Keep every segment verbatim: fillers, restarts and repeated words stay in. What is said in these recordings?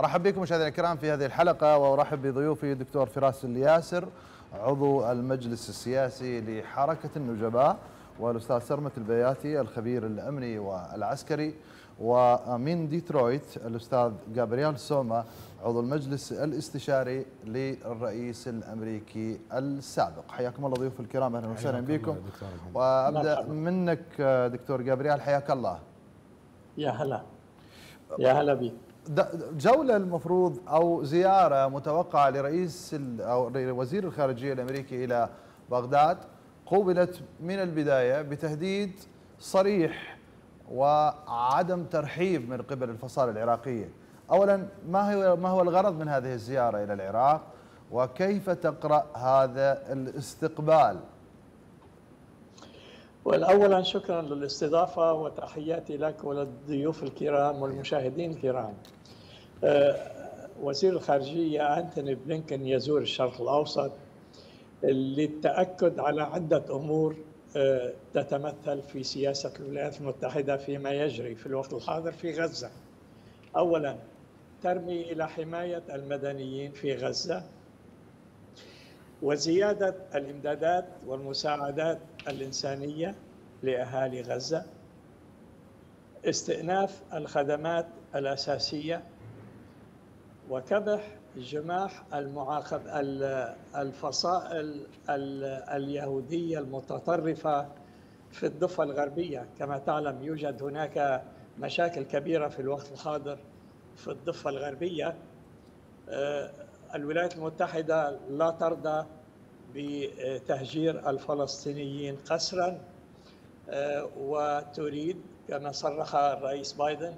ارحب بكم مشاهدينا الكرام في هذه الحلقه، وارحب بضيوفي الدكتور فراس الياسر عضو المجلس السياسي لحركه النجباء، والاستاذ سرمد البياتي الخبير الامني والعسكري، ومن ديترويت الاستاذ جابرييل سوما عضو المجلس الاستشاري للرئيس الامريكي السابق. حياكم الله ضيوف الكرام، اهلا وسهلا بكم. وابدا منك دكتور جابرييل، حياك الله. يا هلا يا هلا بي. جولة المفروض أو زيارة متوقعة لرئيس أو وزير الخارجية الأمريكي إلى بغداد قوبلت من البداية بتهديد صريح وعدم ترحيب من قبل الفصائل العراقية. أولا ما هو ما هو الغرض من هذه الزيارة إلى العراق، وكيف تقرأ هذا الاستقبال؟ والأولا شكرا للاستضافة وتحياتي لك وللضيوف الكرام والمشاهدين الكرام. وزير الخارجية أنتوني بلينكن يزور الشرق الأوسط للتأكد على عدة أمور تتمثل في سياسة الولايات المتحدة فيما يجري في الوقت الحاضر في غزة. أولا ترمي إلى حماية المدنيين في غزة وزيادة الإمدادات والمساعدات الإنسانية لأهالي غزة، استئناف الخدمات الأساسية، وكبح جماح المعاقب الفصائل اليهودية المتطرفة في الضفة الغربية. كما تعلم يوجد هناك مشاكل كبيرة في الوقت الحاضر في الضفة الغربية. الولايات المتحدة لا ترضى بتهجير الفلسطينيين قسرا، وتريد كما صرح الرئيس بايدن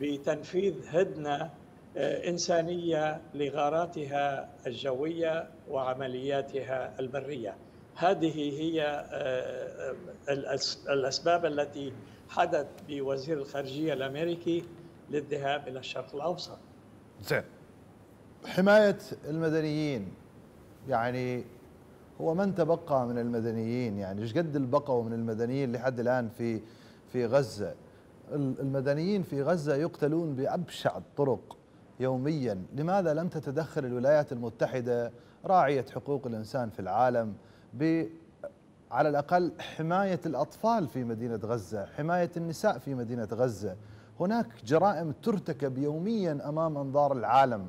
بتنفيذ هدنة إنسانية لغاراتها الجوية وعملياتها البرية. هذه هي الأسباب التي حدث بوزير الخارجية الأمريكي للذهاب إلى الشرق الأوسط. زين. حماية المدنيين، يعني هو من تبقى من المدنيين؟ يعني ايش قد بقوا من المدنيين لحد الآن في في غزة؟ المدنيين في غزة يقتلون بأبشع الطرق يوميا، لماذا لم تتدخل الولايات المتحدة راعية حقوق الإنسان في العالم ب على الأقل حماية الأطفال في مدينة غزة، حماية النساء في مدينة غزة؟ هناك جرائم ترتكب يوميا أمام أنظار العالم.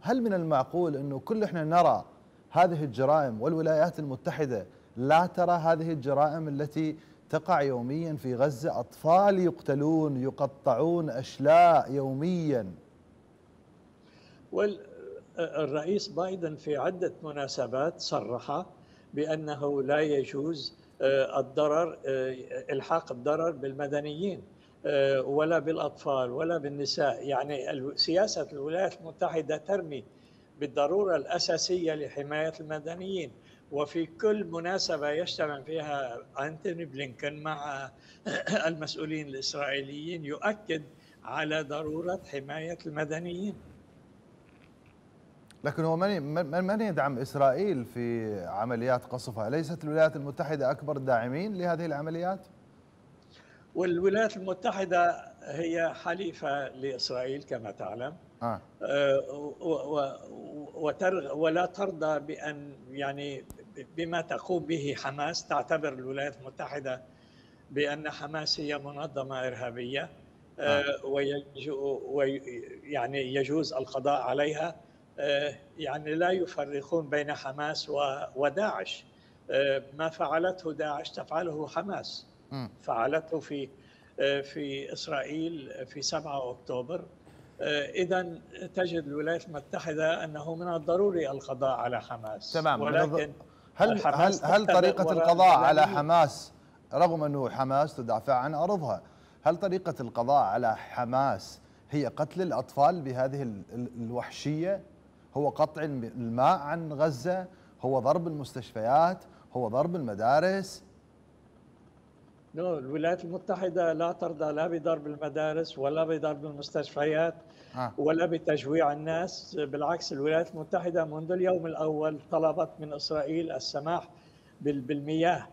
هل من المعقول أنه كل إحنا نرى هذه الجرائم والولايات المتحدة لا ترى هذه الجرائم التي تقع يوميا في غزة؟ أطفال يقتلون، يقطعون أشلاء يوميا. والرئيس بايدن في عدة مناسبات صرح بأنه لا يجوز الضرر، إلحاق الضرر بالمدنيين ولا بالأطفال ولا بالنساء. يعني سياسة الولايات المتحدة ترمي بالضرورة الأساسية لحماية المدنيين. وفي كل مناسبة يجتمع فيها أنتوني بلينكن مع المسؤولين الإسرائيليين يؤكد على ضرورة حماية المدنيين. لكن هو من من يدعم إسرائيل في عمليات قصفها؟ ليست الولايات المتحدة أكبر الداعمين لهذه العمليات؟ والولايات المتحدة هي حليفة لإسرائيل كما تعلم. آه. ولا ترضى بأن يعني بما تقوم به حماس. تعتبر الولايات المتحدة بأن حماس هي منظمة إرهابية. آه. ويعني يجوز القضاء عليها. يعني لا يفرقون بين حماس وداعش. ما فعلته داعش تفعله حماس. فعلته في في إسرائيل في سبعة أكتوبر. إذن تجد الولايات المتحدة أنه من الضروري القضاء على حماس. تمام. ولكن هل هل, هل طريقة القضاء على حماس، رغم أنه حماس تدافع عن أرضها، هل طريقة القضاء على حماس هي قتل الأطفال بهذه الوحشية؟ هو قطع الماء عن غزة؟ هو ضرب المستشفيات؟ هو ضرب المدارس؟ الولايات المتحدة لا ترضى لا بضرب المدارس ولا بضرب المستشفيات ولا بتجويع الناس. بالعكس الولايات المتحدة منذ اليوم الأول طلبت من إسرائيل السماح بالمياه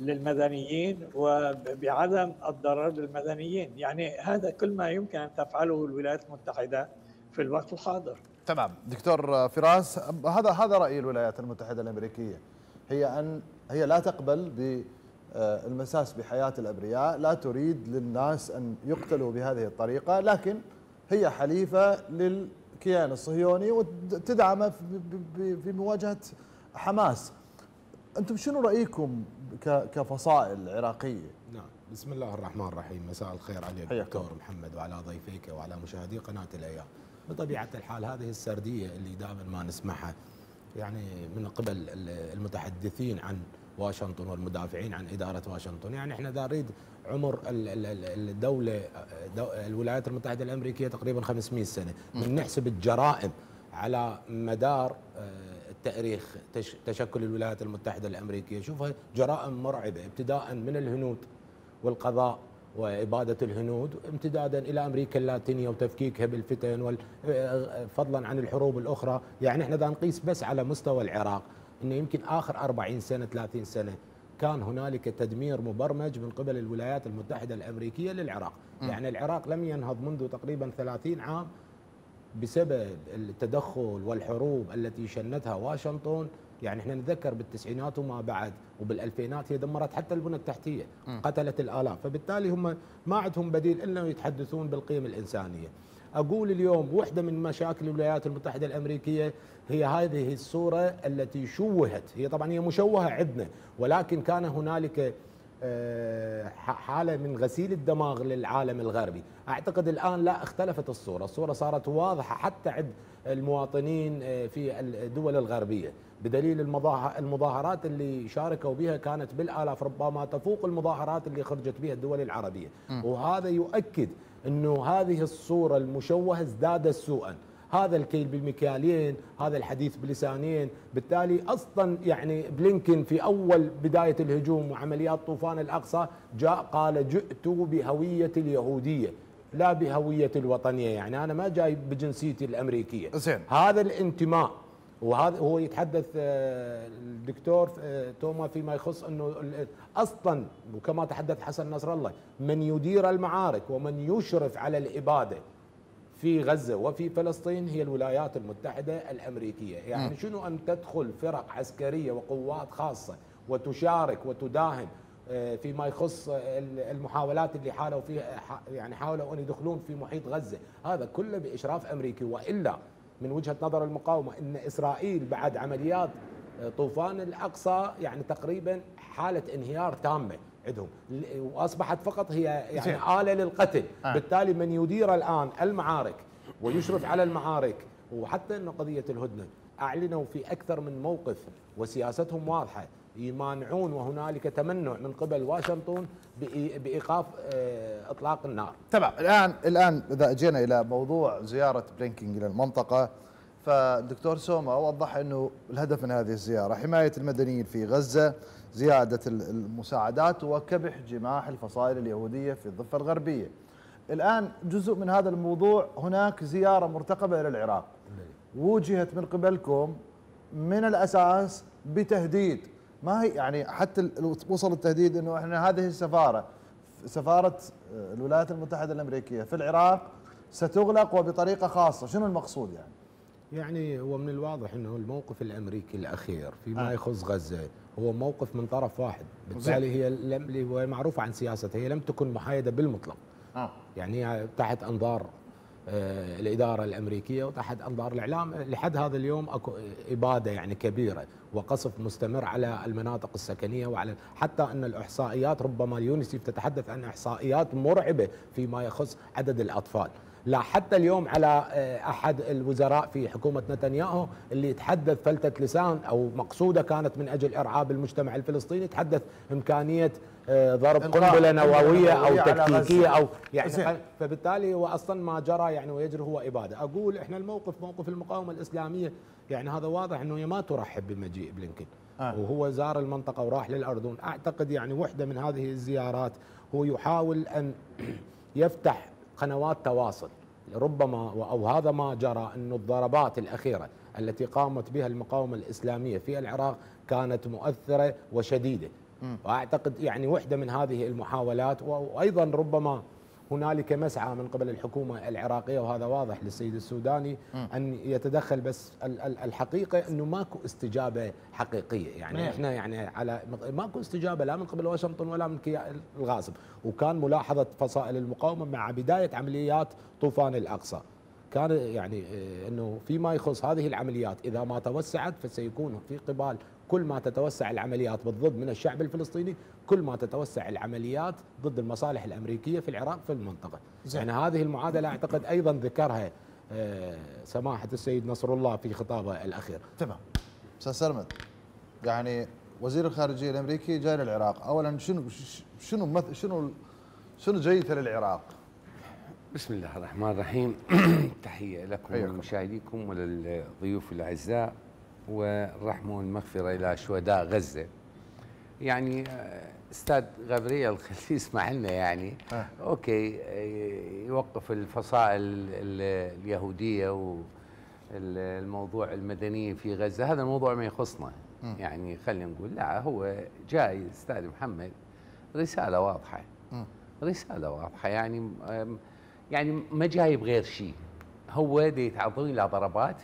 للمدنيين وبعدم الضرر للمدنيين. يعني هذا كل ما يمكن أن تفعله الولايات المتحدة في الوقت الحاضر. تمام دكتور فراس، هذا هذا رأي الولايات المتحدة الأمريكية، هي أن هي لا تقبل بالمساس بحياة الأبرياء، لا تريد للناس أن يقتلوا بهذه الطريقة، لكن هي حليفة للكيان الصهيوني وتدعمه في مواجهة حماس. أنتم شنو رأيكم كفصائل عراقية؟ نعم، بسم الله الرحمن الرحيم، مساء الخير عليك دكتور محمد وعلى ضيفيك وعلى مشاهدي قناة الأيام. بطبيعة الحال هذه السردية اللي دائما ما نسمعها يعني من قبل المتحدثين عن واشنطن والمدافعين عن إدارة واشنطن، يعني احنا نريد عمر الدولة الولايات المتحدة الأمريكية تقريبا خمسمئة سنة من نحسب الجرائم على مدار تاريخ تشكل الولايات المتحدة الأمريكية. شوفها جرائم مرعبة، ابتداء من الهنود والقضاء وإبادة الهنود، امتدادا إلى أمريكا اللاتينية وتفكيكها بالفتن، فضلا عن الحروب الأخرى. يعني احنا دا نقيس بس على مستوى العراق إنه يمكن آخر أربعين سنة ثلاثين سنة كان هنالك تدمير مبرمج من قبل الولايات المتحدة الأمريكية للعراق. م. يعني العراق لم ينهض منذ تقريبا ثلاثين عام بسبب التدخل والحروب التي شنتها واشنطن. يعني احنا نتذكر بالتسعينات وما بعد وبالألفينات هي دمرت حتى البنى التحتية، م. قتلت الآلاف، فبالتالي هم ما عندهم بديل إلا يتحدثون بالقيم الإنسانية. أقول اليوم واحدة من مشاكل الولايات المتحدة الأمريكية هي هذه الصورة التي شوهت، هي طبعا هي مشوهة عندنا، ولكن كان هنالك حالة من غسيل الدماغ للعالم الغربي. أعتقد الآن لا، اختلفت الصورة، الصورة صارت واضحة حتى عند المواطنين في الدول الغربية، بدليل المظاهرات اللي شاركوا بها كانت بالآلاف، ربما تفوق المظاهرات اللي خرجت بها الدول العربية. م. وهذا يؤكد أنه هذه الصورة المشوهة ازدادت سوءا، هذا الكيل بالمكيالين، هذا الحديث بلسانين. بالتالي أصلا يعني بلينكن في أول بداية الهجوم وعمليات طوفان الأقصى جاء قال جئت بهوية اليهودية لا بهوية الوطنية، يعني أنا ما جاي بجنسيتي الأمريكية. زين. هذا الانتماء، وهذا هو يتحدث الدكتور توما فيما يخص أنه أصلا، وكما تحدث حسن نصر الله، من يدير المعارك ومن يشرف على الإبادة في غزة وفي فلسطين هي الولايات المتحدة الأمريكية. يعني شنو أن تدخل فرق عسكرية وقوات خاصة وتشارك وتداهم فيما يخص المحاولات اللي حاولوا فيها، يعني حاولوا أن يدخلون في محيط غزة، هذا كله بإشراف أمريكي. وإلا من وجهة نظر المقاومة أن إسرائيل بعد عمليات طوفان الأقصى يعني تقريبا حالة انهيار تامة عندهم، واصبحت فقط هي يعني آلة للقتل. آه. بالتالي من يدير الآن المعارك ويشرف على المعارك، وحتى ان قضية الهدنة اعلنوا في اكثر من موقف وسياستهم واضحة، يمانعون وهنالك تمنع من قبل واشنطن بإيقاف اطلاق النار. تمام. الان الان اذا جينا الى موضوع زيارة بلينكن الى المنطقة، فالدكتور سوما وضح انه الهدف من هذه الزيارة حماية المدنيين في غزة، زيادة المساعدات، وكبح جماح الفصائل اليهودية في الضفة الغربية. الآن جزء من هذا الموضوع هناك زيارة مرتقبة إلى العراق وجهت من قبلكم من الأساس بتهديد، ما هي يعني حتى وصل التهديد أنه إحنا هذه السفارة، سفارة الولايات المتحدة الأمريكية في العراق ستغلق وبطريقة خاصة، شنو المقصود يعني؟ يعني هو من الواضح أنه الموقف الأمريكي الأخير فيما يخص غزة هو موقف من طرف واحد، بالتالي هي لم هو معروف عن سياستها، هي لم تكن محايدة بالمطلق. آه. يعني تحت أنظار آه الإدارة الأمريكية وتحت أنظار الإعلام لحد هذا اليوم أكو إبادة يعني كبيرة وقصف مستمر على المناطق السكنية، وعلى حتى أن الإحصائيات ربما اليونيسيف تتحدث عن إحصائيات مرعبة فيما يخص عدد الأطفال. لا حتى اليوم على أحد الوزراء في حكومة نتنياهو اللي يتحدث فلتة لسان أو مقصودة كانت من أجل إرعاب المجتمع الفلسطيني، يتحدث إمكانية ضرب قنبلة نووية أو تكتيكية أو يعني، فبالتالي هو أصلا ما جرى يعني ويجري هو إبادة. أقول إحنا الموقف موقف المقاومة الإسلامية، يعني هذا واضح أنه هي ما ترحب بمجيء بلينكن. آه. وهو زار المنطقة وراح للأردن. أعتقد يعني وحدة من هذه الزيارات هو يحاول أن يفتح قنوات تواصل، ربما أو هذا ما جرى أن الضربات الأخيرة التي قامت بها المقاومة الإسلامية في العراق كانت مؤثرة وشديدة. وأعتقد يعني وحدة من هذه المحاولات، وأيضا ربما هنالك مسعى من قبل الحكومة العراقية، وهذا واضح للسيد السوداني م. أن يتدخل، بس الحقيقة أنه ماكو استجابة حقيقية. يعني م. إحنا يعني على ماكو استجابة لا من قبل واشنطن ولا من الغاصب، وكان ملاحظة فصائل المقاومة مع بداية عمليات طوفان الأقصى كان يعني أنه فيما يخص هذه العمليات إذا ما توسعت فسيكون في قبال، كل ما تتوسع العمليات بالضد من الشعب الفلسطيني كل ما تتوسع العمليات ضد المصالح الأمريكية في العراق في المنطقة. يعني هذه المعادلة أعتقد أيضا ذكرها سماحة السيد نصر الله في خطابه الأخير. تمام أستاذ سرمد، يعني وزير الخارجية الأمريكي جاي للعراق، أولا شنو شنو شنو شنو جيته للعراق؟ بسم الله الرحمن الرحيم. تحية لكم ولمشاهديكم وللضيوف الأعزاء، والرحمة والمغفرة إلى شهداء غزة. يعني أستاذ جابرييل خليه يسمع لنا، يعني أه. أوكي يوقف الفصائل اليهودية والموضوع المدني في غزة، هذا الموضوع ما يخصنا. م. يعني خلينا نقول لا، هو جاي أستاذ محمد رسالة واضحة، م. رسالة واضحة، يعني يعني ما جاي بغير شيء، هو دي يتعرضون إلى ضربات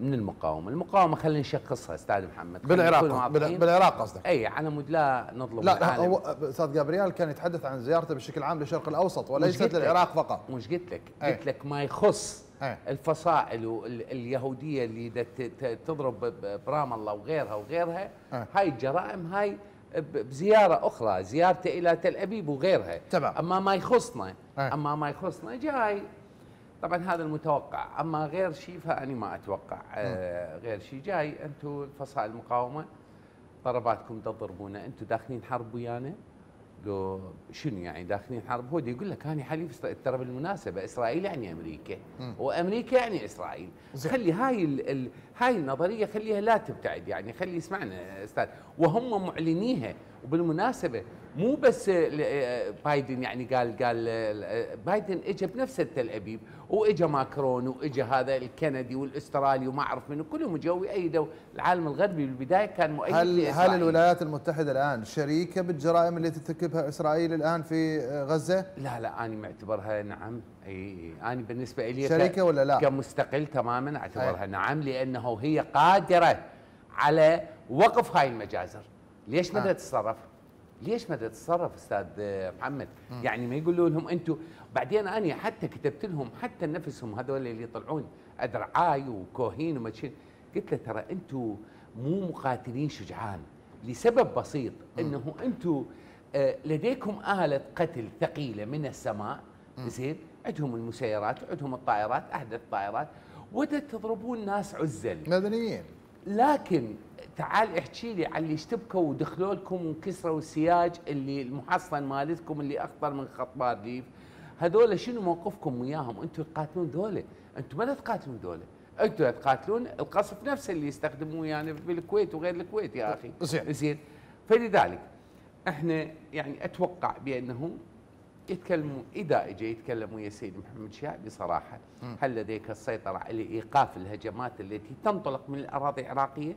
من المقاومه، المقاومه خلينا نشخصها استاذ محمد بالعراق، بالعراق قصدك؟ اي على مود لا نطلب. لا هو استاذ جابرييل كان يتحدث عن زيارته بشكل عام للشرق الاوسط وليست للعراق فقط. مش قلت لك؟ قلت لك ما يخص أي. الفصائل اليهوديه اللي تضرب برام الله وغيرها وغيرها، أي. هاي الجرائم هاي بزياره اخرى، زيارته الى تل ابيب وغيرها. تمام. اما ما يخصنا، أي. اما ما يخصنا جاي طبعا هذا المتوقع، اما غير شيء فاني ما اتوقع آه غير شيء. جاي انتم فصائل المقاومه ضرباتكم تضربونا، انتم داخلين حرب ويانا، لو شنو يعني داخلين حرب؟ هو يقول لك انا حليف، ترى بالمناسبه اسرائيل يعني امريكا، م. وامريكا يعني اسرائيل. زي. خلي هاي ال ال هاي النظريه خليها لا تبتعد، يعني خلي يسمعنا استاذ، وهم معلنيها. وبالمناسبه مو بس بايدن، يعني قال قال بايدن اجى بنفسه تل ابيب، واجى ماكرون، واجى هذا الكندي والاسترالي وما اعرف منه، كلهم جو يؤيدوا العالم الغربي بالبدايه كان مؤيد. هل هل الولايات المتحده الان شريكه بالجرائم اللي ترتكبها اسرائيل الان في غزه؟ لا لا انا معتبرها نعم، اي انا بالنسبه لي شريكه ولا لا؟ كمستقل تماما اعتبرها أي. نعم، لانه هي قادره على وقف هاي المجازر. ليش ما تتصرف؟ ليش ما تتصرف استاذ محمد؟ م. يعني ما يقولوا لهم انتم. بعدين انا حتى كتبت لهم، حتى نفسهم هذول اللي يطلعون ادرعاي وكوهين وما شنو، قلت له ترى انتم مو مقاتلين شجعان لسبب بسيط، انه انتم لديكم آلة قتل ثقيله من السماء، زين؟ عندهم المسيرات، عندهم الطائرات، احدث الطائرات، وتضربون ناس عزل مدنيين. لكن تعال احكي لي على اللي اشتبكوا ودخلوا لكم وكسروا السياج اللي المحصن مالتكم اللي اخطر من خطبان ريف، هذول شنو موقفكم وياهم؟ انتم تقاتلون ذولا، انتم ما تقاتلون ذولا، انتم تقاتلون القصف نفسه اللي يستخدموه يعني في الكويت وغير الكويت يا اخي. زين زين، فلذلك احنا يعني اتوقع بانه يتكلموا، اذا اجى يتكلم ويا السيد محمد شيع بصراحه، هل لديك السيطره على ايقاف الهجمات التي تنطلق من الاراضي العراقيه؟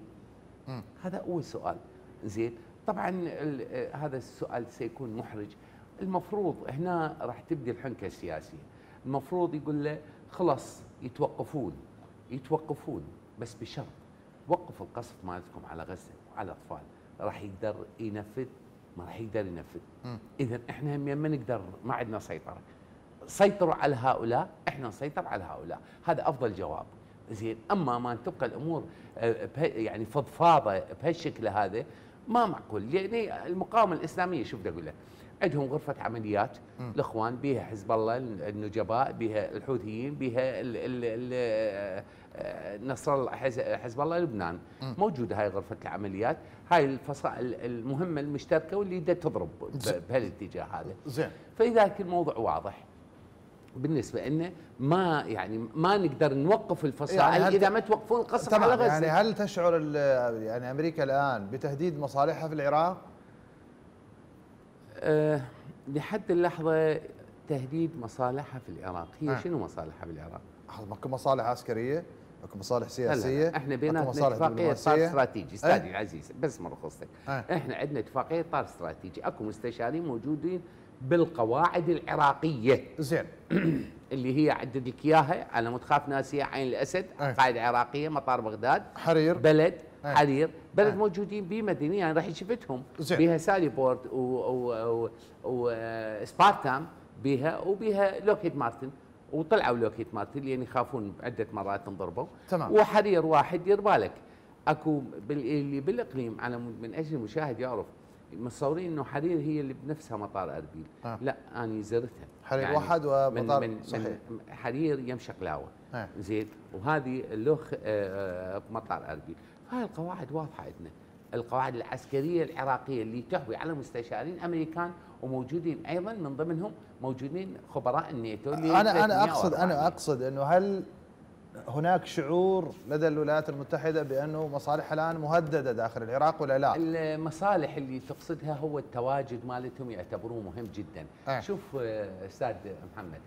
هذا اول سؤال. زين طبعا هذا السؤال سيكون محرج. المفروض هنا راح تبدي الحنكه السياسيه، المفروض يقول له خلاص يتوقفون يتوقفون بس بشرط وقفوا القصف مالتكم على غزه وعلى الاطفال. راح يقدر ينفذ؟ ما راح يقدر ينفذ. اذا احنا هم ما نقدر، ما عندنا سيطره. سيطروا على هؤلاء، احنا نسيطر على هؤلاء، هذا افضل جواب. زين اما ما تبقى الامور يعني فضفاضه بهالشكل هذا ما معقول. يعني المقاومه الاسلاميه شو بدي اقول لك؟ عندهم غرفه عمليات م. الاخوان بها، حزب الله، النجباء بها، الحوثيين بها، نصر الله، حزب الله لبنان م. موجوده هاي غرفه العمليات، هاي الفصائل المهمه المشتركه واللي دا تضرب بهالاتجاه هذا. زين فلذلك الموضوع واضح بالنسبه لنا، ما يعني ما نقدر نوقف الفصائل يعني اذا ما توقفون القصف على غزه. يعني هل تشعر يعني امريكا الان بتهديد مصالحها في العراق؟ أه لحد اللحظه تهديد مصالحها في العراق، هي أه. شنو مصالحها في العراق؟ مصالح عسكريه؟ اكو مصالح سياسيه. هلا احنا بيننا اتفاقيه طار استراتيجي. استاذي العزيز بس مرخصتك، احنا عندنا اتفاقيه طار استراتيجي، اكو مستشارين موجودين بالقواعد العراقيه زين اللي هي عدد لك اياها على متخاف ناسيه، عين الاسد، قاعده عراقيه، مطار بغداد، حرير، بلد أيه. حرير بلد أيه. موجودين بمدنيين، يعني راح شفتهم بها ساليبورد وسبارتام بها وبها لوكهيد مارتن، وطلعوا لوكهيد مارتن لان يخافون عده مرات انضربوا. تمام. وحرير واحد دير بالك اكو اللي بالاقليم، على من اجل المشاهد يعرف متصورين انه حرير هي اللي بنفسها مطار اربيل. آه. لا انا زرتها حرير يعني واحد ومطار من صحيح من حرير يمشي قلاوه. آه. زين وهذه اللوخ مطار اربيل. هاي القواعد واضحه عندنا، القواعد العسكريه العراقيه اللي تحوي على مستشارين امريكان وموجودين ايضا من ضمنهم موجودين خبراء الناتو. انا انا اقصد انا اقصد انه هل هناك شعور لدى الولايات المتحدة بأنه مصالحها الآن مهددة داخل العراق ولا لا؟ المصالح اللي تقصدها هو التواجد مالتهم يعتبروه مهم جدا. أه. شوف أستاذ محمد،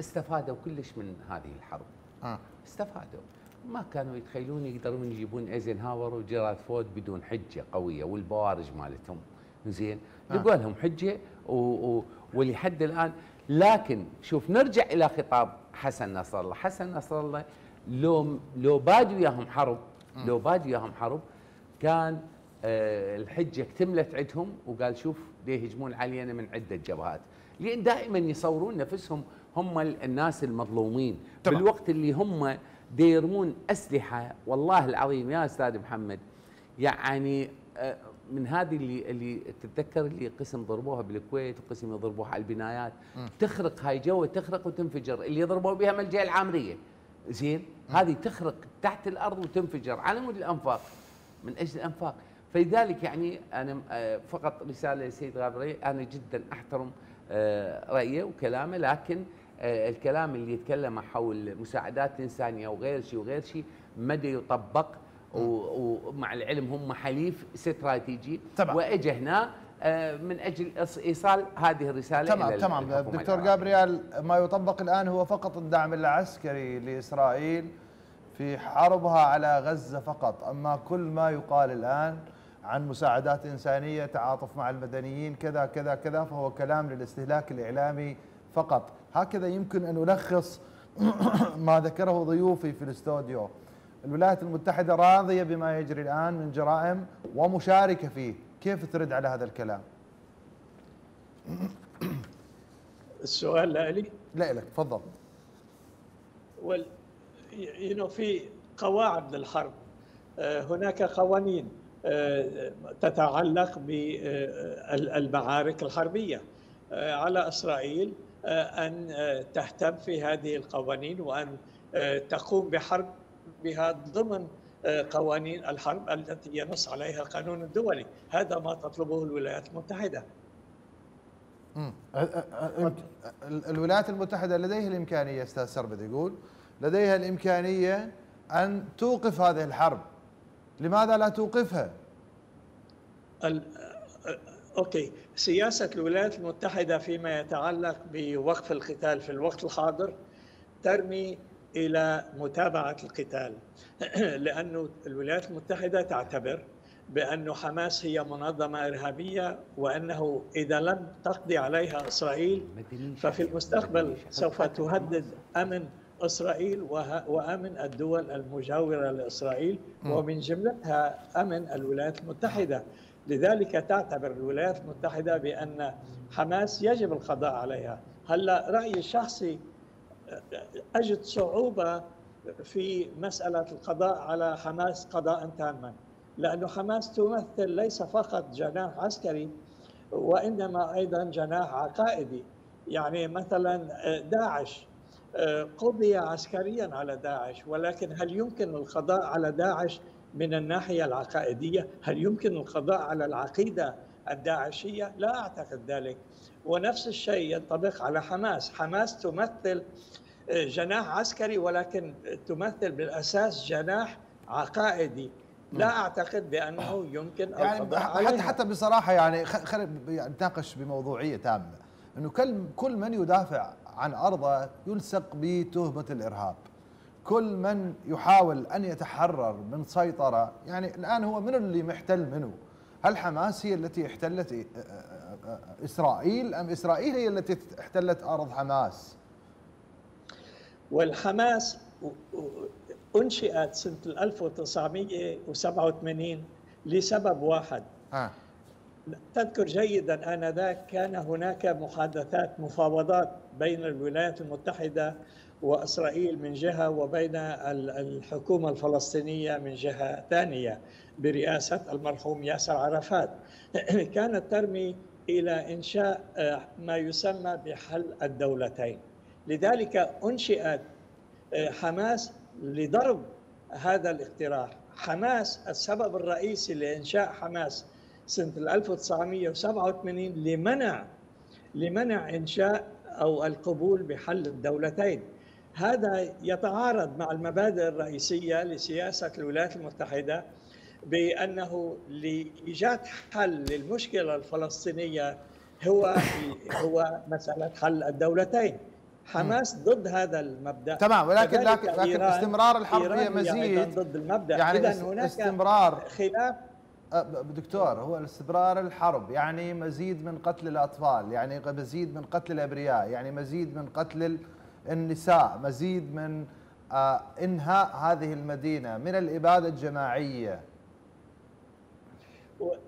استفادوا كلش من هذه الحرب. أه. استفادوا، ما كانوا يتخيلون يقدرون يجيبون ايزنهاور وجيرارد فورد بدون حجة قوية والبوارج مالتهم زين. أه. لقوا لهم حجة و... و... ولحد الآن. لكن شوف نرجع إلى خطاب حسن نصر الله، حسن نصر الله لو لو بادوا ياهم حرب، لو بادوا ياهم حرب كان آه الحجه اكتملت عندهم وقال شوف يهجمون علينا من عده جبهات، لان دائما يصورون نفسهم هم الناس المظلومين. طبعا. بالوقت اللي هم يرمون اسلحه، والله العظيم يا استاذ محمد يعني آه من هذه اللي اللي تتذكر اللي قسم ضربوها بالكويت وقسم يضربوها على البنايات. م. تخرق هاي جوه، تخرق وتنفجر، اللي ضربوا بها ملجأ العامريه زين. م. هذه تخرق تحت الارض وتنفجر على مود الانفاق، من اجل الانفاق. فلذلك يعني انا فقط رساله للسيد غابرييل، انا جدا احترم رايه وكلامه، لكن الكلام اللي يتكلم حول المساعدات الانسانيه وغير شيء وغير شيء مدى يطبق، ومع العلم هم حليف استراتيجي. طبعا. واجى هنا من اجل ايصال هذه الرساله. تمام تمام دكتور جابرييل، ما يطبق الان هو فقط الدعم العسكري لاسرائيل في حربها على غزه فقط، اما كل ما يقال الان عن مساعدات انسانيه، تعاطف مع المدنيين، كذا كذا كذا، فهو كلام للاستهلاك الاعلامي فقط. هكذا يمكن ان الخص ما ذكره ضيوفي في الاستوديو. الولايات المتحدة راضية بما يجري الآن من جرائم ومشاركة فيه، كيف ترد على هذا الكلام؟ السؤال لألي؟ لا لك، تفضل. وال يعني في قواعد للحرب، هناك قوانين تتعلق بالمعارك الحربية، على إسرائيل أن تهتم في هذه القوانين وأن تقوم بحرب بها ضمن قوانين الحرب التي ينص عليها القانون الدولي. هذا ما تطلبه الولايات المتحدة. امم الولايات المتحدة لديها الإمكانية، أستاذ سربد يقول لديها الإمكانية أن توقف هذه الحرب، لماذا لا توقفها؟ ال... أوكي، سياسة الولايات المتحدة فيما يتعلق بوقف القتال في الوقت الحاضر ترمي إلى متابعة القتال، لأن الولايات المتحدة تعتبر بأن حماس هي منظمة إرهابية، وأنه إذا لم تقضي عليها إسرائيل ففي المستقبل سوف تهدد أمن إسرائيل وأمن الدول المجاورة لإسرائيل، ومن جملتها أمن الولايات المتحدة. لذلك تعتبر الولايات المتحدة بأن حماس يجب القضاء عليها. هلا رأيي الشخصي أجد صعوبة في مسألة القضاء على حماس قضاء تاما، لأن حماس تمثل ليس فقط جناح عسكري وإنما أيضا جناح عقائدي. يعني مثلا داعش قضي عسكريا على داعش، ولكن هل يمكن القضاء على داعش من الناحية العقائدية؟ هل يمكن القضاء على العقيدة الداعشية؟ لا أعتقد ذلك. ونفس الشيء ينطبق على حماس. حماس تمثل جناح عسكري ولكن تمثل بالأساس جناح عقائدي، لا أعتقد بأنه يمكن يعني حتى حتى بصراحة يعني خلينا نتناقش بموضوعية تامة، أنه كل كل من يدافع عن أرضه يلصق بتهمة الإرهاب، كل من يحاول أن يتحرر من سيطرة، يعني الآن هو من اللي محتل منه؟ هل حماس هي التي احتلت إسرائيل أم إسرائيل هي التي احتلت أرض حماس؟ والحماس أنشئت سنة ألف وتسعمئة وسبعة وثمانين لسبب واحد. آه. تذكر جيدا آنذاك كان هناك محادثات مفاوضات بين الولايات المتحدة وإسرائيل من جهة وبين الحكومة الفلسطينية من جهة ثانية برئاسة المرحوم ياسر عرفات، كانت ترمي إلى إنشاء ما يسمى بحل الدولتين. لذلك أنشئت حماس لضرب هذا الاقتراح. حماس السبب الرئيسي لإنشاء حماس سنة ألف وتسعمئة وسبعة وثمانين لمنع لمنع إنشاء أو القبول بحل الدولتين. هذا يتعارض مع المبادئ الرئيسية لسياسة الولايات المتحدة بأنه لإيجاد حل للمشكلة الفلسطينية هو هو مسألة حل الدولتين. حماس ضد هذا المبدأ. تمام، ولكن لكن, لكن استمرار الحرب هي مزيد ضد المبدأ. يعني إذن هناك استمرار خلاف دكتور، هو استمرار الحرب يعني مزيد من قتل الأطفال، يعني مزيد من قتل الأبرياء، يعني مزيد من قتل النساء، مزيد من إنهاء هذه المدينة، من الإبادة الجماعية.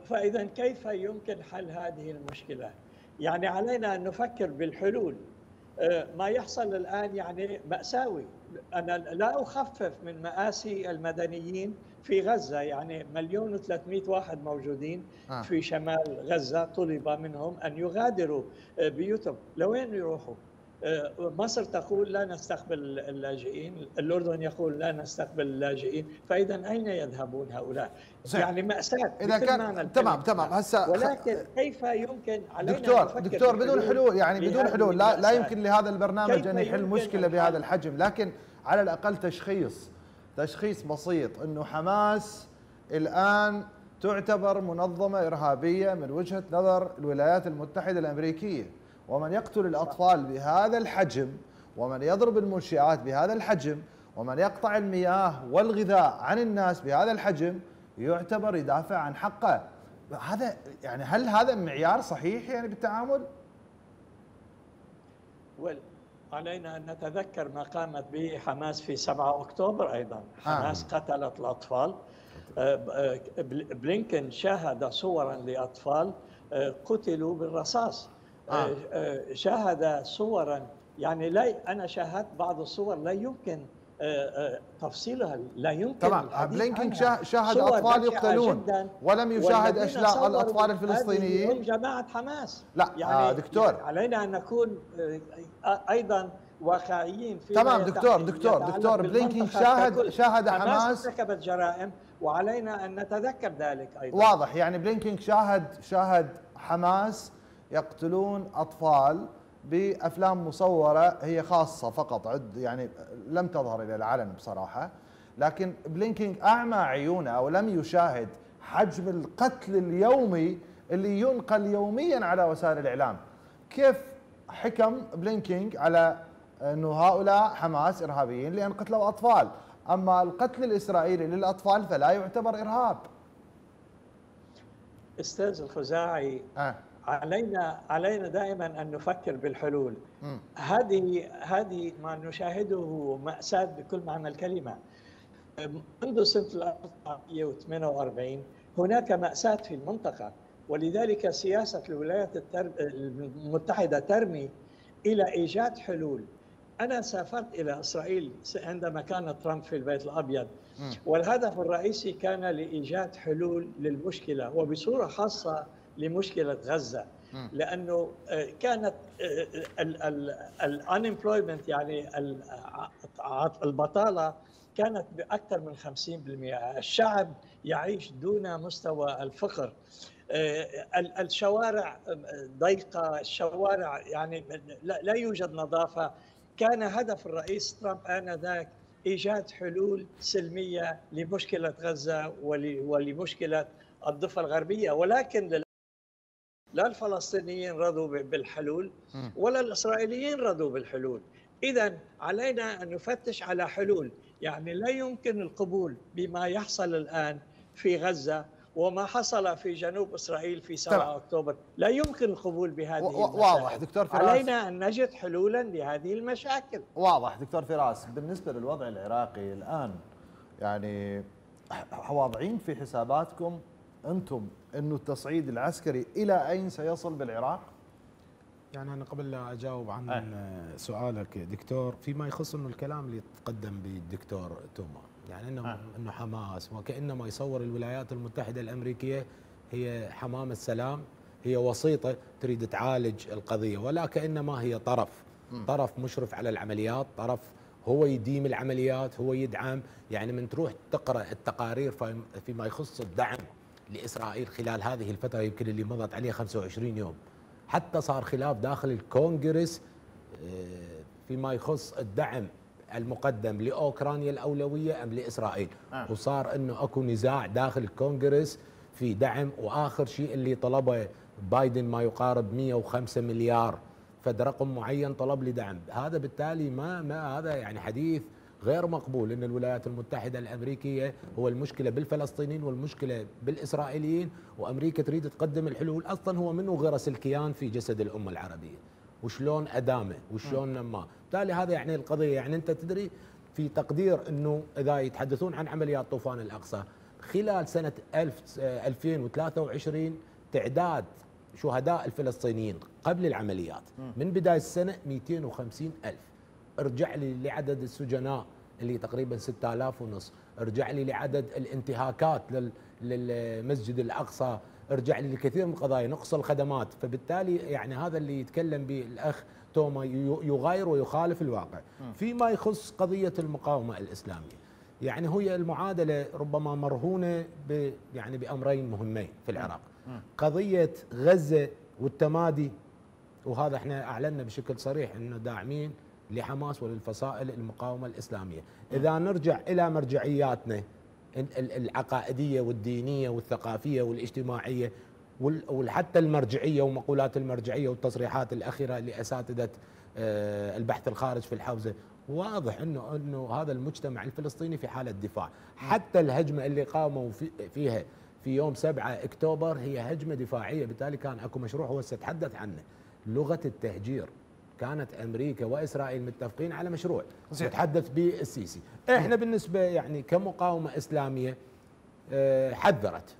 فإذا كيف يمكن حل هذه المشكلة؟ يعني علينا أن نفكر بالحلول. ما يحصل الآن يعني مأساوي. أنا لا أخفف من مآسي المدنيين في غزة، يعني مليون وثلاثمئة واحد موجودين آه. في شمال غزة طلب منهم أن يغادروا بيوتهم. لوين يروحوا؟ مصر تقول لا نستقبل اللاجئين، الأردن يقول لا نستقبل اللاجئين، فإذا أين يذهبون هؤلاء؟ صحيح. يعني مأساة. إذا كان تمام تمام هسه، ولكن كيف يمكن علينا دكتور دكتور بدون حلول، يعني بدون حلول لا, لا يمكن لهذا البرنامج أن يحل مشكلة بهذا الحجم، لكن على الأقل تشخيص تشخيص بسيط أنه حماس الآن تعتبر منظمة إرهابية من وجهة نظر الولايات المتحدة الأمريكية، ومن يقتل الأطفال بهذا الحجم، ومن يضرب المنشآت بهذا الحجم، ومن يقطع المياه والغذاء عن الناس بهذا الحجم يعتبر يدافع عن حقه. هذا يعني هل هذا معيار صحيح يعني بالتعامل؟ علينا أن نتذكر ما قامت به حماس في سبعة أكتوبر أيضا. حماس آه. قتلت الأطفال. بلينكن شاهد صورا لأطفال قتلوا بالرصاص. آه. شاهد صورا، يعني لا أنا شاهدت بعض الصور لا يمكن تفصيلها، لا يمكن. طبعا بلينكن شاهد أطفال يقتلون ولم يشاهد أشلاء الأطفال الفلسطينيين. هم جماعة حماس. لا يعني آه دكتور، يعني علينا أن نكون أيضا واقعيين. تمام دكتور دكتور دكتور بلينكن شاهد شاهد حماس ارتكبت جرائم، وعلينا أن نتذكر ذلك أيضا. واضح، يعني بلينكن شاهد شاهد حماس يقتلون أطفال بأفلام مصورة هي خاصة فقط، عد يعني لم تظهر إلى العلن بصراحة، لكن بلينكن أعمى عيونه أو لم يشاهد حجم القتل اليومي اللي ينقل يوميا على وسائل الإعلام. كيف حكم بلينكن على أنه هؤلاء حماس إرهابيين لأن قتلوا أطفال، أما القتل الإسرائيلي للأطفال فلا يعتبر إرهاب؟ أستاذ الخزاعي آه. علينا علينا دائما ان نفكر بالحلول. هذه هذه ما نشاهده مأساة بكل معنى الكلمه. منذ سنه ألف وتسعمئة وثمانية وأربعين هناك مأساة في المنطقه، ولذلك سياسه الولايات المتحده ترمي الى ايجاد حلول. انا سافرت الى اسرائيل عندما كان ترامب في البيت الابيض، والهدف الرئيسي كان لايجاد حلول للمشكله وبصوره خاصه لمشكلة غزة، لأنه كانت الانمبلويمنت يعني البطالة كانت بأكثر من خمسين بالمئة، الشعب يعيش دون مستوى الفقر، الشوارع ضيقة، الشوارع يعني لا يوجد نظافة. كان هدف الرئيس ترامب آنذاك إيجاد حلول سلمية لمشكلة غزة ولمشكلة الضفة الغربية، ولكن لا الفلسطينيين رضوا بالحلول ولا الإسرائيليين رضوا بالحلول. إذن علينا أن نفتش على حلول. يعني لا يمكن القبول بما يحصل الآن في غزة وما حصل في جنوب إسرائيل في سبعة أكتوبر، لا يمكن القبول بهذه المشاكل. واضح دكتور فراس، علينا أن نجد حلولا لهذه المشاكل. واضح دكتور فراس، بالنسبة للوضع العراقي الآن يعني واضعين في حساباتكم أنتم أنه التصعيد العسكري إلى أين سيصل بالعراق؟ يعني أنا قبل لا أجاوب عن أه. سؤالك دكتور، فيما يخص أنه الكلام اللي تقدم بالدكتور توما، يعني أنه, أه. إنه حماس وكأنما يصور الولايات المتحدة الأمريكية هي حمام السلام، هي وسيطة تريد تعالج القضية، ولا كأنما هي طرف م. طرف مشرف على العمليات، طرف هو يديم العمليات، هو يدعم. يعني من تروح تقرأ التقارير فيما يخص الدعم لإسرائيل خلال هذه الفترة يمكن اللي مضت عليه خمسة وعشرين يوم، حتى صار خلاف داخل الكونغرس فيما يخص الدعم المقدم لأوكرانيا الأولوية أم لإسرائيل آه. وصار أنه أكو نزاع داخل الكونغرس في دعم، وآخر شيء اللي طلبه بايدن ما يقارب مئة وخمسة مليار فد رقم معين طلب لدعم هذا. بالتالي ما, ما هذا يعني حديث غير مقبول، أن الولايات المتحدة الأمريكية هو المشكلة بالفلسطينيين والمشكلة بالإسرائيليين، وأمريكا تريد تقدم الحلول. أصلا هو منو غرس الكيان في جسد الأمة العربية وشلون أدامه وشلون نماه. بالتالي هذا يعني القضية، يعني أنت تدري في تقدير أنه إذا يتحدثون عن عمليات طوفان الأقصى خلال سنة ألفين وثلاثة وعشرين تعداد شهداء الفلسطينيين قبل العمليات من بداية السنة مئتين وخمسين ألف. ارجع لي لعدد السجناء اللي تقريبا ستة آلاف ونص، ارجع لي لعدد الانتهاكات للمسجد الأقصى، ارجع لي لكثير من القضايا، نقص الخدمات. فبالتالي يعني هذا اللي يتكلم به الأخ توما يغاير ويخالف الواقع. فيما يخص قضية المقاومة الإسلامية، يعني هي المعادلة ربما مرهونة ب يعني بأمرين مهمين في العراق، قضية غزة والتمادي، وهذا احنا أعلنا بشكل صريح أنه داعمين لحماس وللفصائل المقاومة الإسلامية. إذا نرجع إلى مرجعياتنا العقائدية والدينية والثقافية والاجتماعية وحتى المرجعية ومقولات المرجعية والتصريحات الأخيرة لأساتذة البحث الخارج في الحوزة، واضح أنه, إنه هذا المجتمع الفلسطيني في حالة دفاع. حتى الهجمة اللي قاموا فيها في يوم سبعة أكتوبر هي هجمة دفاعية. بالتالي كان أكو مشروع هو سأتحدث عنه، لغة التهجير. كانت أمريكا وإسرائيل متفقين على مشروع يتحدث به السيسي. إحنا بالنسبة يعني كمقاومة إسلامية حذرت،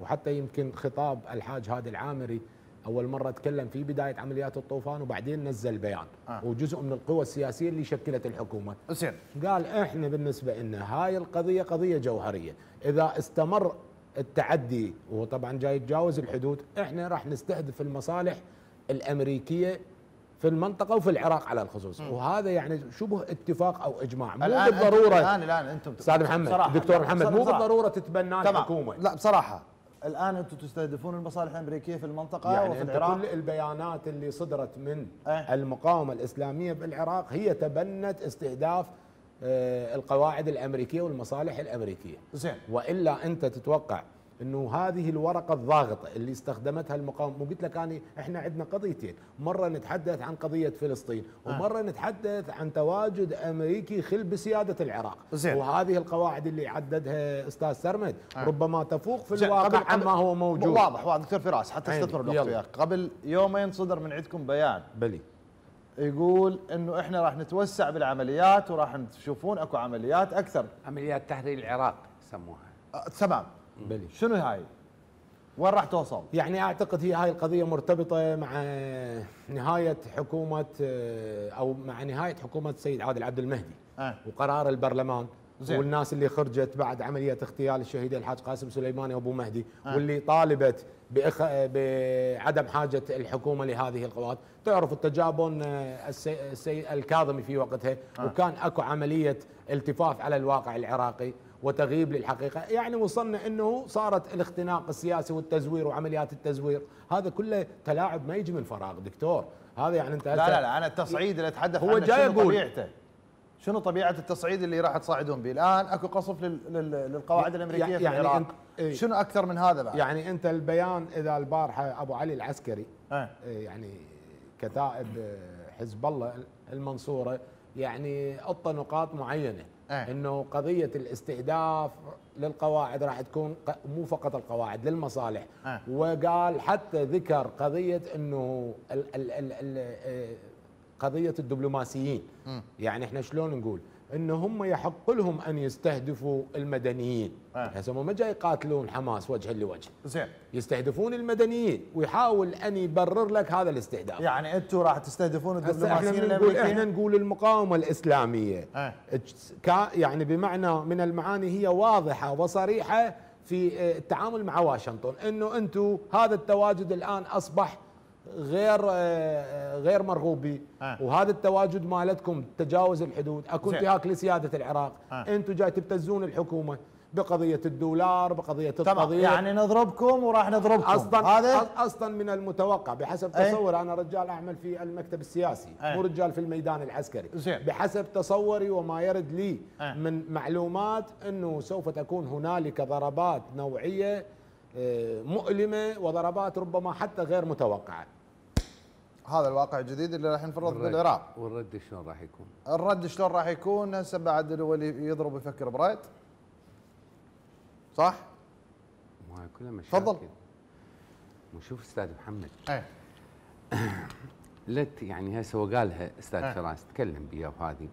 وحتى يمكن خطاب الحاج هادي العامري أول مرة تكلم في بداية عمليات الطوفان وبعدين نزل بيان، وجزء من القوى السياسية اللي شكلت الحكومة قال إحنا بالنسبة إن هاي القضية قضية جوهرية، إذا استمر التعدي وهو طبعا جاي يتجاوز الحدود إحنا راح نستهدف المصالح الأمريكية في المنطقة وفي العراق على الخصوص. مم. وهذا يعني شبه اتفاق أو إجماع، مو بالضرورة. الآن الآن أنتم أستاذ محمد دكتور محمد مو بالضرورة تتبناه الحكومة. لا بصراحة الآن أنتم تستهدفون المصالح الأمريكية في المنطقة يعني وفي العراق. كل البيانات اللي صدرت من أه؟ المقاومة الإسلامية بالعراق هي تبنت استهداف آه القواعد الأمريكية والمصالح الأمريكية. زين. وإلا أنت تتوقع انه هذه الورقه الضاغطه اللي استخدمتها المقاومه، وقلت لك يعني احنا عندنا قضيتين، مره نتحدث عن قضيه فلسطين ومره آه. نتحدث عن تواجد امريكي خل بسياده العراق زين. وهذه القواعد اللي عددها استاذ سرمد آه. ربما تفوق في الواقع عما هو موجود. واضح واضح دكتور فراس، حتى استثمر الوقت وياك. قبل يومين صدر من عندكم بيان بلي يقول انه احنا راح نتوسع بالعمليات وراح تشوفون اكو عمليات اكثر، عمليات تحرير العراق يسموها. تمام آه. بلي. شنو هاي؟ وين راح توصل؟ يعني اعتقد هي هاي القضيه مرتبطه مع نهايه حكومه او مع نهايه حكومه السيد عادل عبد المهدي أه. وقرار البرلمان زي. والناس اللي خرجت بعد عمليه اغتيال الشهيده الحاج قاسم سليماني وابو مهدي أه. واللي طالبت بإخ... بعدم حاجه الحكومه لهذه القوات. تعرف التجابن السي... السي... الكاظمي في وقتها أه. وكان اكو عمليه التفاف على الواقع العراقي وتغييب للحقيقة. يعني وصلنا أنه صارت الاختناق السياسي والتزوير وعمليات التزوير، هذا كله تلاعب ما يجي من فراغ دكتور. هذا يعني انت لا لا لا أنا التصعيد اللي أتحدث عنه شنو طبيعته، شنو طبيعة التصعيد اللي راح تصعدون به؟ الآن أكو قصف للقواعد الأمريكية يعني في العراق، يعني شنو أكثر من هذا بعد؟ يعني أنت البيان إذا البارحة أبو علي العسكري أه. يعني كتائب حزب الله المنصورة يعني أطى نقاط معينة آه. أنه قضية الاستهداف للقواعد راح تكون مو فقط القواعد للمصالح آه. وقال حتى ذكر قضية أنه ال ال ال ال قضية الدبلوماسيين م. يعني إحنا شلون نقول أنه هم يحق لهم أن يستهدفوا المدنيين هسه آه. ما جاي يقاتلون حماس وجه لوجه زين يستهدفون المدنيين ويحاول أن يبرر لك هذا الاستهداف يعني أنتم راح تستهدفون الدبلوماسيين الأمريكيين إحنا نقول المقاومة الإسلامية آه. يعني بمعنى من المعاني هي واضحة وصريحة في التعامل مع واشنطن أنه أنتم هذا التواجد الآن أصبح غير غير مرغوب به آه. وهذا التواجد مالتكم تجاوز الحدود اكو انتهاك لسياده العراق آه. انتم جاي تبتزون الحكومه بقضيه الدولار بقضيه التضييع يعني نضربكم وراح نضربكم اصلا هذا اصلا من المتوقع بحسب أي. تصور انا رجال اعمل في المكتب السياسي أي. مو رجال في الميدان العسكري زي. بحسب تصوري وما يرد لي أي. من معلومات انه سوف تكون هنالك ضربات نوعيه مؤلمه وضربات ربما حتى غير متوقعه هذا الواقع الجديد اللي راح ينفرض بالعراق والرد شلون راح يكون؟ الرد شلون راح يكون؟ هسه بعد الولي يضرب يفكر برايت صح؟ ما كلها مشاكل تفضل ونشوف استاذ محمد ايه لت يعني هسه وقالها استاذ ايه. فراس تكلم بيها وهذه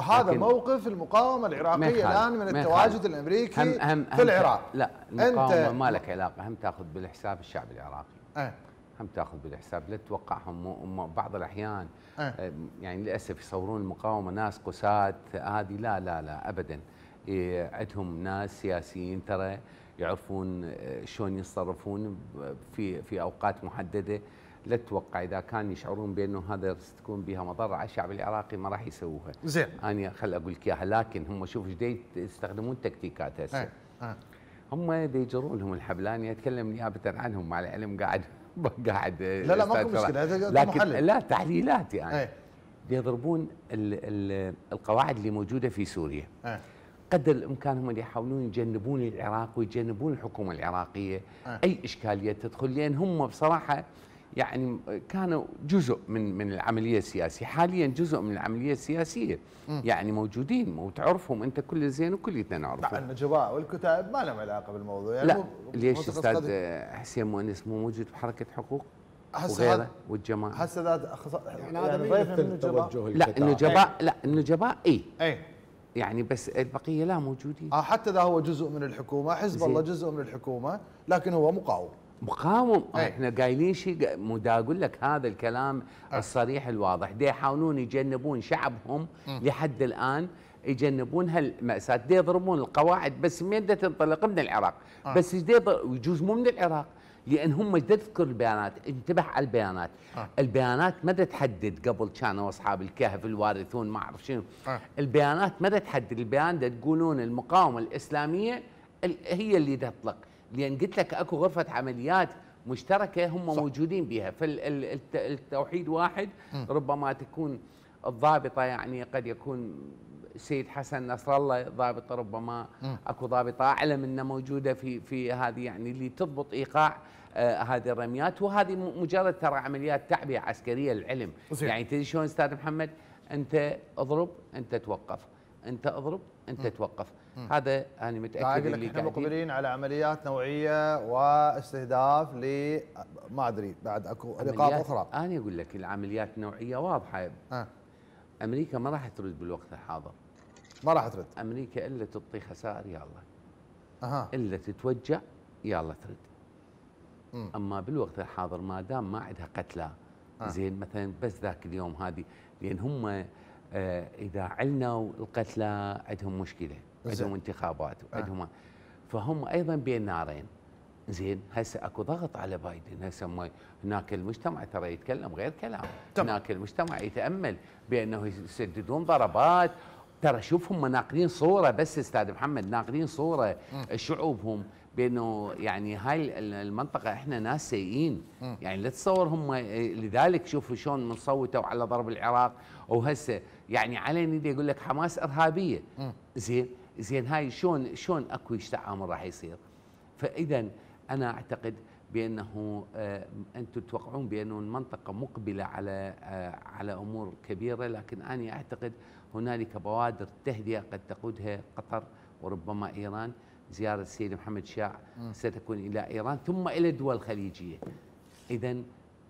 هذا موقف المقاومه العراقيه الان من التواجد الامريكي هم هم في العراق لا المقاومه ما لك علاقه هم تاخذ بالحساب الشعب العراقي ايه هم تاخذ بالحساب لا تتوقعهم بعض الاحيان أه. يعني للاسف يصورون المقاومه ناس قساة هذه لا لا لا ابدا عندهم ناس سياسيين ترى يعرفون شلون يتصرفون في في اوقات محدده لا تتوقع اذا كان يشعرون بانه هذا ستكون بها مضره على الشعب العراقي ما راح يسووها زين انا خل اقول لك اياها لكن هم شوف ايش يستخدمون تكتيكات هسه أه. أه. هم يجرون لهم الحبلان يتكلم نيابه عنهم مع العلم قاعد قاعد لا لا ماكو مشكله هذا محلل لا تحليلات يعني ايه يضربون ال ال القواعد اللي موجوده في سوريا ايه قدر الامكان هم اللي يحاولون يجنبون العراق ويجنبون الحكومه العراقيه ايه اي اشكاليه تدخل لان هم بصراحه يعني كانوا جزء من من العمليه السياسيه حاليا جزء من العمليه السياسيه م. يعني موجودين وتعرفهم انت كل زين وكلنا نعرفهم مع النجباء والكتائب ما لهم علاقه بالموضوع يعني لا ليش استاذ حسين مؤنس مو موجود بحركه حقوق وغيره والجماعه هسه ذات يعني هذا ضيف من النجباء لا النجباء لا النجباء اي اي يعني بس البقيه لا موجودين اه حتى اذا هو جزء من الحكومه حزب الله جزء من الحكومه لكن هو مقاوم مقاوم أي. احنا قايلين شيء مو دا اقول لك هذا الكلام أي. الصريح الواضح دي يحاولون يجنبون شعبهم م. لحد الان يجنبون هالمأساة دي يضربون القواعد بس من دا تنطلق من العراق أي. بس يجوز مو من العراق لان هم دا تذكر البيانات انتبه على البيانات أي. البيانات ما دا تحدد قبل كانوا اصحاب الكهف الوارثون ما اعرف شنو البيانات ما دا تحدد البيان دا تقولون المقاومه الاسلاميه هي اللي دا تطلق لأن قلت لك أكو غرفة عمليات مشتركة هم صح. موجودين بها فالتوحيد واحد م. ربما تكون الضابطة يعني قد يكون سيد حسن نصر الله ضابطة ربما م. أكو ضابطة أعلى منه موجودة في في هذه يعني اللي تضبط إيقاع آه هذه الرميات وهذه مجرد ترى عمليات تعبئة عسكرية للعلم وصيح. يعني تدري شلون أستاذ محمد أنت أضرب أنت توقف أنت أضرب أنت م. توقف م. هذا أنا متأكد اللي احنا مقبلين على عمليات نوعية واستهداف ل ما أدري بعد أكو نقاط أخرى أنا أقول لك العمليات النوعية واضحة أه. أمريكا ما راح ترد بالوقت الحاضر ما راح ترد أمريكا إلا تعطي خسائر يا الله أه. إلا تتوجع يا الله ترد م. أما بالوقت الحاضر ما دام ما عندها قتلى أه. زين مثلا بس ذاك اليوم هذه لأن هم إذا علنوا القتلى عندهم مشكلة عندهم انتخابات وعندهم آه. فهم أيضا بين نارين زين هسه أكو ضغط على بايدن هسه هناك المجتمع ترى يتكلم غير كلام هناك المجتمع يتأمل بأنه يسددون ضربات ترى شوف هم ناقلين صورة بس أستاذ محمد ناقلين صورة م. شعوبهم بأنه يعني هاي المنطقة إحنا ناس سيئين م. يعني لا تصور هم لذلك شوفوا شلون منصوتوا على ضرب العراق وهسه يعني علني دي يقول لك حماس إرهابية زين زين هاي شلون شلون أكو تعامل راح يصير فإذا أنا أعتقد بأنه أنتم تتوقعون بأنه المنطقة مقبلة على على أمور كبيرة، لكن أنا أعتقد هنالك بوادر تهدئة قد تقودها قطر وربما إيران. زيارة السيد محمد شيع ستكون إلى إيران ثم إلى الدول الخليجية، إذا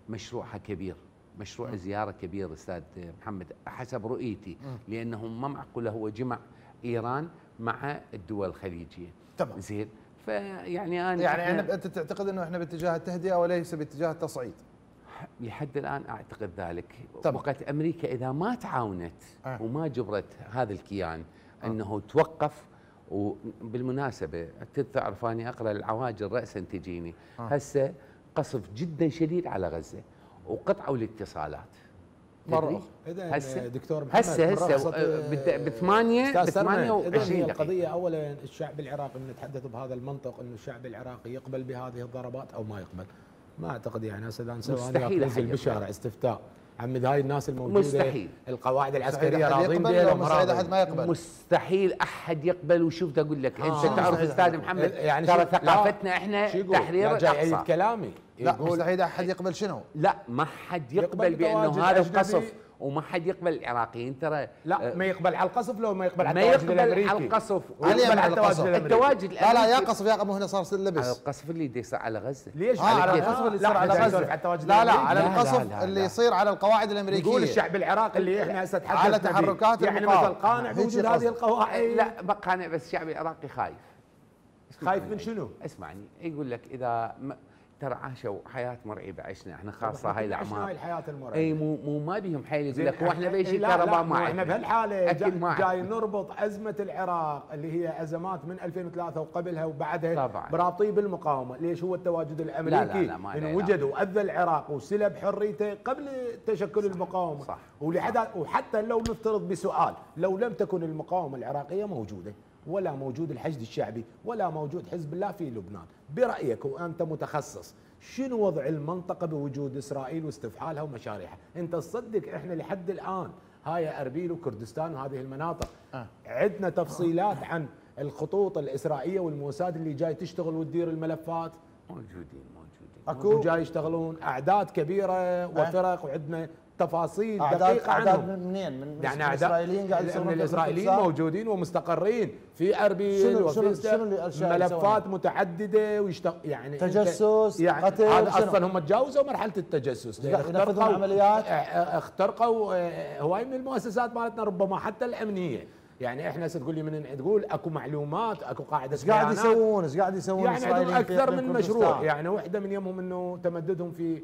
مشروعها كبير، مشروع زيارة كبير أستاذ محمد حسب رؤيتي، لأنه ما معقول هو جمع إيران مع الدول الخليجية. تمام زين. فيعني أنا يعني أنا أنت تعتقد أنه إحنا باتجاه التهدئة وليس باتجاه التصعيد؟ لحد الآن أعتقد ذلك. وقت أمريكا إذا ما تعاونت أه. وما جبرت هذا الكيان أه. أنه توقف. وبالمناسبة تعرف أني أقرأ العواجل رأسا تجيني أه. هسه قصف جدا شديد على غزة وقطعوا الاتصالات مرة هسه دكتور محمد هسه هسه ب ثمانية وعشرين. القضية أولا الشعب العراقي، من نتحدث بهذا المنطق أنه الشعب العراقي يقبل بهذه الضربات أو ما يقبل، ما أعتقد يعني هسه مستحيل ننزل بشارع استفتاء عمد هاي الناس الموجودة مستحيل. القواعد العسكرية راضين بها، مستحيل أحد ما يقبل، مستحيل أحد يقبل. وشوف أقول لك آه أنت تعرف أستاذ محمد يعني ترى ثقافتنا إحنا تحرير الأقصى. كلامي لا مستحيل أحد يقبل. شنو؟ لا ما حد يقبل, يقبل بأنه هذا القصف، وما حد يقبل. العراقيين ترى لا ما يقبل على القصف، لو ما يقبل على التواجد الامريكي، ما يقبل على القصف، يقبل على التواجد الامريكي. لا لا يا قصف يا ابو هنا صار اللبس على القصف اللي يصير على غزه. ليش؟ آه على القصف اللي يصير على غزه، لا لا على القصف اللي يصير على القواعد الامريكيه. يقول الشعب العراقي اللي احنا هسه تحدثنا على تحركات يعني مثل قانع بوجود هذه القواعد. لا ما قانع، بس الشعب العراقي خايف. خايف من شنو؟ اسمعني، يقول لك اذا ترى عاشوا حياه مرعبه، عشنا احنا خاصه هاي الاعمار، هاي الحياه المرعبه. اي مو مو ما بيهم حيل، يقول لك واحنا باي شيء ترى ما احنا بهالحاله جاي نربط ازمه العراق اللي هي ازمات من ألفين وثلاثة وقبلها وبعدها برطيب المقاومه. ليش؟ هو التواجد الامريكي، لا لا لا ما انه وجد واذى العراق وسلب حريته قبل تشكل صح المقاومه صح. وحتى لو نفترض بسؤال، لو لم تكن المقاومه العراقيه موجوده، ولا موجود الحشد الشعبي، ولا موجود حزب الله في لبنان، برأيك وأنت متخصص شنو وضع المنطقة بوجود إسرائيل واستفحالها ومشاريعها؟ أنت تصدق إحنا لحد الآن هاي أربيل وكردستان وهذه المناطق أه. عندنا تفصيلات أه. عن الخطوط الإسرائيلية والموساد اللي جاي تشتغل وتدير الملفات؟ موجودين موجودين أكو جاي يشتغلون أعداد كبيرة أه. وفرق، وعندنا تفاصيل أعداد دقيقة عنهم. أعداد من منين؟ من يعني الإسرائيليين قاعد يسوون، الإسرائيليين موجودين ومستقرين في أربيل، وفي ملفات متعددة ويشتغ يعني تجسس يعني قتل. أصلا هم تجاوزوا مرحلة التجسس، اخترقوا عمليات، اخترقوا هواي من المؤسسات مالتنا ربما حتى الأمنية. يعني احنا هسه تقول لي من تقول اكو معلومات، اكو قاعده ايش قاعد يسوون، ايش قاعد يسوون يعني عندهم اكثر من مشروع. يعني وحده من يمهم انه تمددهم في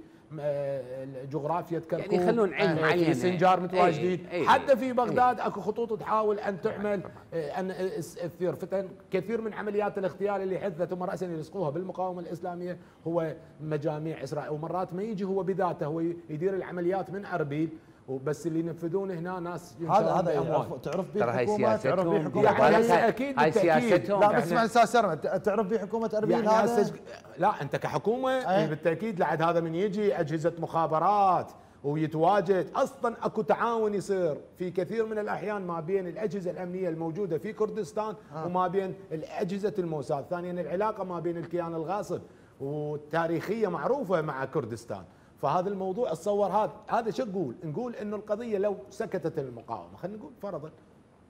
جغرافيا كركوك، يعني يخلون علم آه علينا سنجار متواجدين. ايه ايه حتى في بغداد ايه اكو خطوط تحاول ان تعمل ايه ان تثير فتن. كثير من عمليات الاغتيال اللي حدثت هم راسا يلصقوها بالمقاومه الاسلاميه هو مجاميع اسرائيل، ومرات ما يجي هو بذاته، هو يدير العمليات من اربيل، وبس اللي ينفذون هنا ناس هذا هذا تعرف به الحكومه، تعرف به الحكومه يعني اكيد بالتاكيد. لا بس اسمع استاذ سرمد، تعرف به حكومه اربيل يعني سج... لا انت كحكومه أيه؟ بالتاكيد لعد هذا من يجي اجهزه مخابرات ويتواجد. اصلا اكو تعاون يصير في كثير من الاحيان ما بين الاجهزه الامنيه الموجوده في كردستان آه. وما بين اجهزه الموساد. ثانيا العلاقه ما بين الكيان الغاصب والتاريخيه معروفه مع كردستان، فهذا الموضوع اتصور هذا هذا شو نقول؟ نقول انه القضيه لو سكتت المقاومه، خلينا نقول فرضا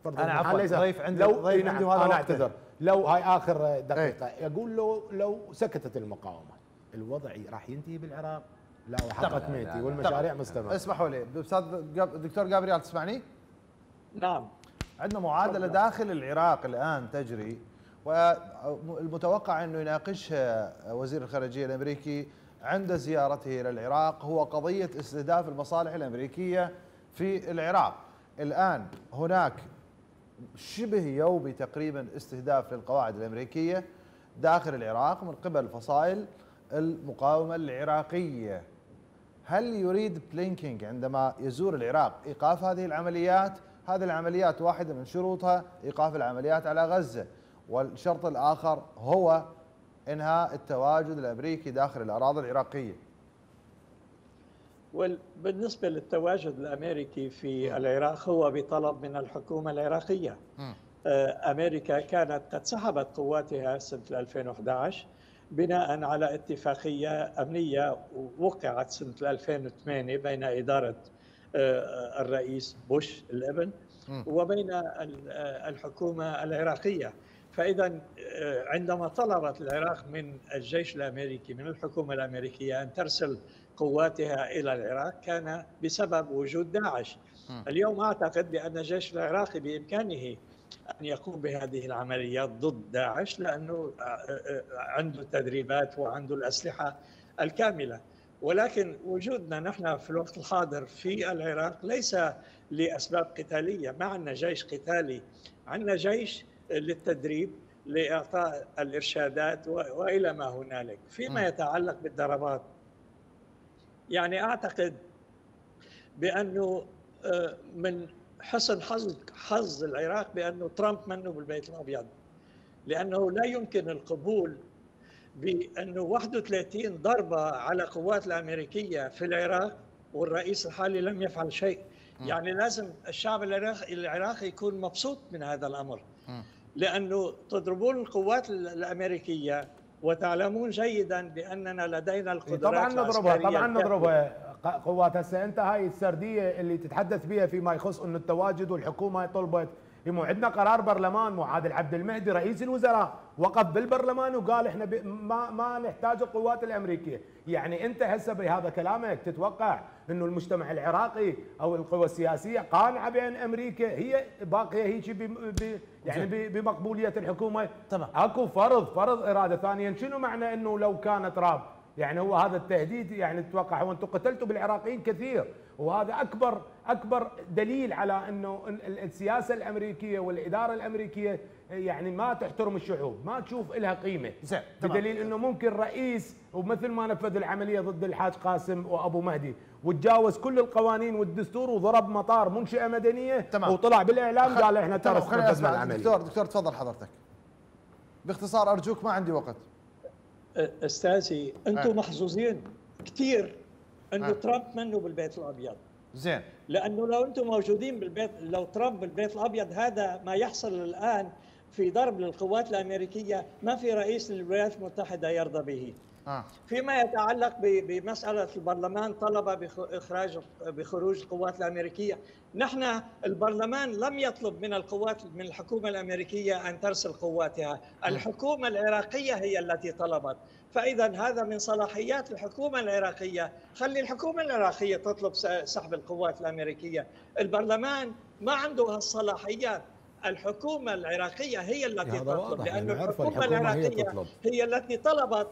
فرضا انا عفوا ضيف عندي لو ضيف عندي وهذا انا اعتذر لو هاي اخر دقيقه ايه. يقول له لو سكتت المقاومه الوضع راح ينتهي بالعراق، لا وحقت ميتي والمشاريع مستمره. اسمحوا لي استاذ دكتور جابرييل تسمعني؟ نعم. عندنا معادله داخل العراق الان تجري، والمتوقع انه يناقشها وزير الخارجيه الامريكي عند زيارته إلى العراق، هو قضية استهداف المصالح الأمريكية في العراق. الآن هناك شبه يومي تقريبا استهداف للقواعد الأمريكية داخل العراق من قبل فصائل المقاومة العراقية. هل يريد بلينكن عندما يزور العراق إيقاف هذه العمليات؟ هذه العمليات واحدة من شروطها إيقاف العمليات على غزة، والشرط الآخر هو إنهاء التواجد الأمريكي داخل الأراضي العراقية. بالنسبة للتواجد الأمريكي في العراق هو بطلب من الحكومة العراقية. أمريكا كانت قد سحبت قواتها سنة ألفين وأحد عشر بناء على اتفاقية أمنية وقعت سنة ألفين وثمانية بين إدارة الرئيس بوش الابن وبين الحكومة العراقية. فإذا عندما طلبت العراق من الجيش الأمريكي من الحكومة الأمريكية أن ترسل قواتها إلى العراق كان بسبب وجود داعش. اليوم أعتقد بأن الجيش العراقي بإمكانه أن يقوم بهذه العمليات ضد داعش لأنه عنده التدريبات وعنده الأسلحة الكاملة. ولكن وجودنا نحن في الوقت الحاضر في العراق ليس لأسباب قتالية، ما عندنا جيش قتالي، عندنا جيش للتدريب لإعطاء الإرشادات وإلى ما هنالك. فيما يتعلق بالضربات، يعني أعتقد بأنه من حسن حظ حظ العراق بأنه ترامب منه بالبيت الأبيض، لأنه لا يمكن القبول بأنه واحد وثلاثين ضربة على قوات الأمريكية في العراق والرئيس الحالي لم يفعل شيء. يعني لازم الشعب العراقي العراقي يكون مبسوط من هذا الأمر، لأنه تضربون القوات الأمريكية وتعلمون جيدا بأننا لدينا القدرات طبعا نضربها طبعا نضربها قوات. هسه انت هاي السرديه اللي تتحدث بها فيما يخص انه التواجد والحكومه طلبت بموعدنا قرار برلمان، وعادل عبد المهدي رئيس الوزراء وقف بالبرلمان وقال احنا ما ما نحتاج القوات الامريكيه. يعني انت هسه بهذا كلامك تتوقع انه المجتمع العراقي او القوى السياسيه قانعه بان امريكا هي باقيه هيك ب يعني بمقبوليه الحكومه؟ طبعا اكو فرض فرض اراده ثانيه. شنو معنى انه لو كان ترامب، يعني هو هذا التهديد، يعني تتوقع هو انتم قتلتوا بالعراقيين كثير، وهذا اكبر اكبر دليل على انه السياسه الامريكيه والاداره الامريكيه يعني ما تحترم الشعوب، ما تشوف لها قيمه، بدليل انه ممكن رئيس ومثل ما نفذ العمليه ضد الحاج قاسم وابو مهدي وتجاوز كل القوانين والدستور وضرب مطار منشاه مدنيه. تمام. وطلع بالاعلام قال احنا ترى نفذنا العمليه. دكتور دكتور تفضل حضرتك باختصار ارجوك، ما عندي وقت. استاذي انتم آه. محظوظين كثير انه آه. ترامب منه بالبيت الابيض. زين. لانه لو انتم موجودين بالبيت، لو ترامب بالبيت الابيض، هذا ما يحصل الان في ضرب للقوات الامريكيه ما في رئيس للولايات المتحده يرضى به. آه. فيما يتعلق بمساله البرلمان طلب باخراج بخروج القوات الامريكيه، نحن البرلمان لم يطلب من القوات من الحكومه الامريكيه ان ترسل قواتها، الحكومه العراقيه هي التي طلبت، فاذا هذا من صلاحيات الحكومه العراقيه، خلي الحكومه العراقيه تطلب سحب القوات الامريكيه، البرلمان ما عنده هالصلاحيات، الحكومه العراقيه هي التي تطلب، لأن الحكومه العراقيه هي التي طلبت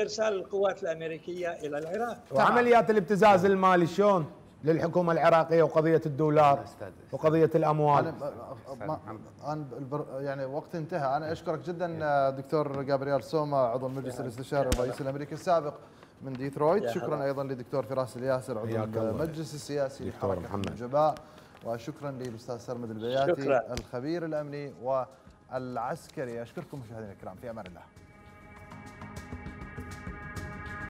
إرسال القوات الأمريكية إلى العراق. وعمليات الابتزاز المالي شلون للحكومة العراقية وقضية الدولار وقضية الأموال؟ أنا, أنا يعني وقت انتهى. أنا أشكرك جدا دكتور جابرييل سوما عضو المجلس الاستشاري الرئيس الأمريكي السابق من ديترويت، شكرا أيضا لدكتور فراس الياسر عضو المجلس السياسي لحركة النجباء، وشكرا للأستاذ سرمد البياتي الخبير الأمني والعسكري. أشكركم مشاهدينا الكرام، في أمان الله.